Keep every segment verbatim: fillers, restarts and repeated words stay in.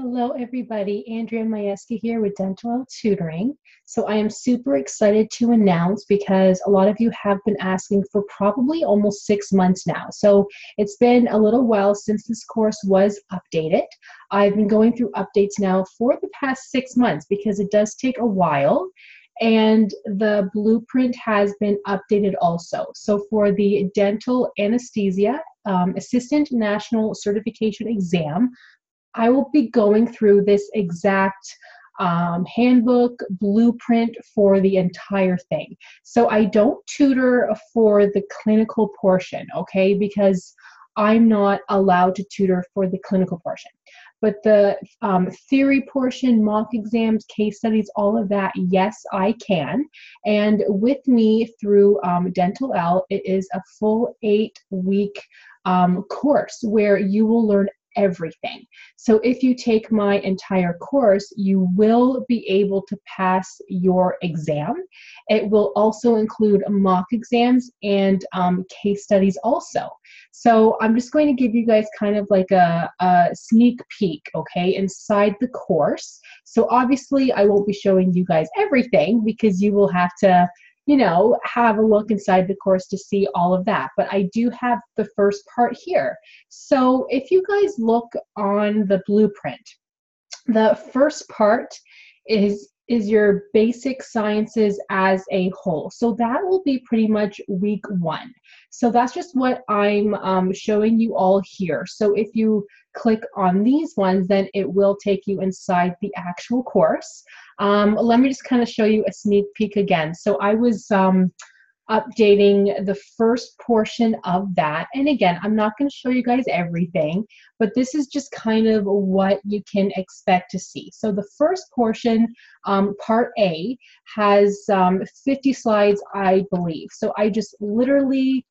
Hello everybody, Andrea Twarowski here with Dental Tutoring. So I am super excited to announce, because a lot of you have been asking for probably almost six months now. So it's been a little while since this course was updated. I've been going through updates now for the past six months because it does take a while. And the blueprint has been updated also. So for the Dental Anesthesia um, Assistant National Certification Exam, I will be going through this exact um, handbook blueprint for the entire thing. So I don't tutor for the clinical portion, okay, because I'm not allowed to tutor for the clinical portion. But the um, theory portion, mock exams, case studies, all of that, yes, I can. And with me through um, Dentalelle, it is a full eight-week um, course where you will learn everything. So if you take my entire course, you will be able to pass your exam. It will also include mock exams and um, case studies also. So I'm just going to give you guys kind of like a, a sneak peek, okay, inside the course. So obviously I won't be showing you guys everything because you will have to, you know, have a look inside the course to see all of that. But I do have the first part here. So if you guys look on the blueprint, the first part is, is your basic sciences as a whole. So that will be pretty much week one. So that's just what I'm um, showing you all here. So if you click on these ones, then it will take you inside the actual course. Um, let me just kind of show you a sneak peek again. So I was um, updating the first portion of that. And again, I'm not going to show you guys everything, but this is just kind of what you can expect to see. So the first portion, um, part A, has um, fifty slides, I believe. So I just literally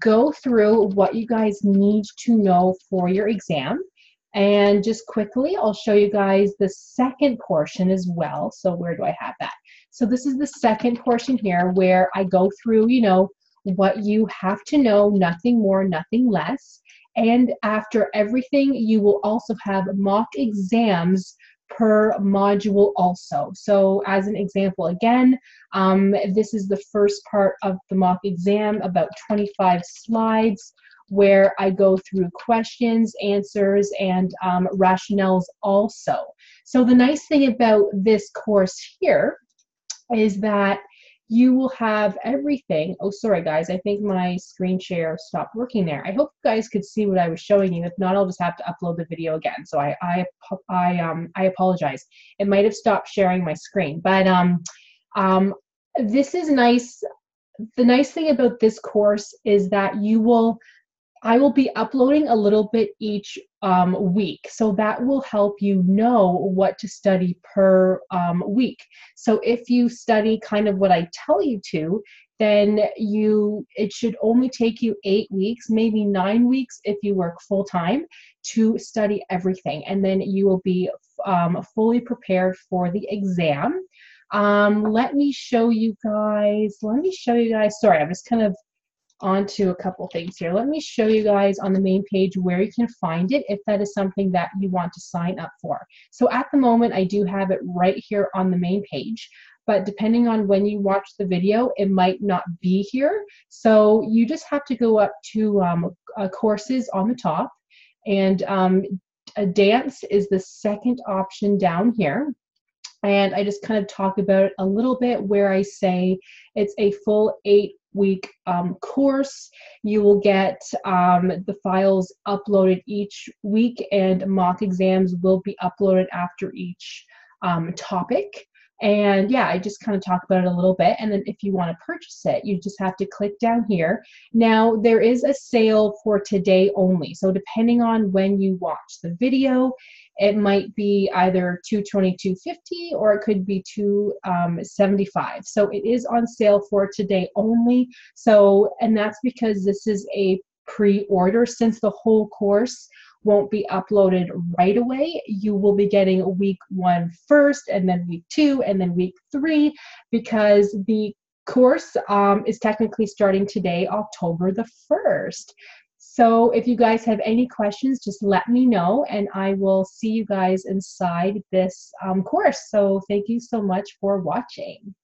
go through what you guys need to know for your exam. And just quickly, I'll show you guys the second portion as well. So where do I have that? So this is the second portion here where I go through, you know, what you have to know, nothing more, nothing less. And after everything, you will also have mock exams per module also. So as an example, again, um, this is the first part of the mock exam, about twenty-five slides, where I go through questions, answers, and um, rationales also. So the nice thing about this course here is that you will have everything. Oh, sorry guys, I think my screen share stopped working there. I hope you guys could see what I was showing you. If not, I'll just have to upload the video again. So I, I, I, um, I apologize. It might have stopped sharing my screen, but um, um, this is nice. The nice thing about this course is that you will I will be uploading a little bit each um, week, so that will help you know what to study per um, week. So if you study kind of what I tell you to, then you it should only take you eight weeks, maybe nine weeks if you work full time, to study everything, and then you will be um, fully prepared for the exam. Um, let me show you guys. Let me show you guys. Sorry, I'm just kind of onto a couple things here. Let me show you guys on the main page where you can find it if that is something that you want to sign up for. So at the moment, I do have it right here on the main page, but depending on when you watch the video, it might not be here. So you just have to go up to um, uh, courses on the top, and um, DAANCE is the second option down here. And I just kind of talk about it a little bit, where I say it's a full eight week um, course. You will get um, the files uploaded each week, and mock exams will be uploaded after each um, topic. And yeah, I just kind of talk about it a little bit. And then if you want to purchase it, you just have to click down here. Now there is a sale for today only. So depending on when you watch the video, it might be either two twenty-two fifty or it could be two seventy-five. So it is on sale for today only. So, and that's because this is a pre-order. Since the whole course won't be uploaded right away, you will be getting week one first, and then week two, and then week three, because the course um, is technically starting today, October the first. So if you guys have any questions, just let me know, and I will see you guys inside this um, course. So thank you so much for watching.